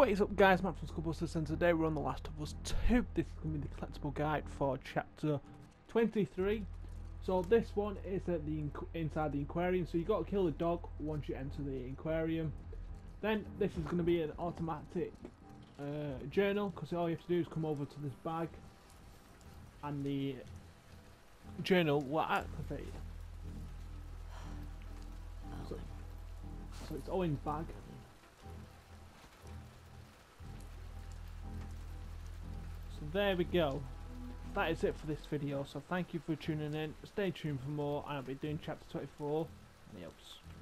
What is up, guys? Matt from Skull Busters, and today we're on The Last of Us 2. This is going to be the collectible guide for chapter 23. So this one is at the inside the aquarium. So you got to kill the dog once you enter the aquarium. Then this is going to be an automatic journal, because all you have to do is come over to this bag, and the journal will activate. So it's Owen's bag. So there we go. That is it for this video. So thank you for tuning in. Stay tuned for more, and I'll be doing chapter 24 and the others.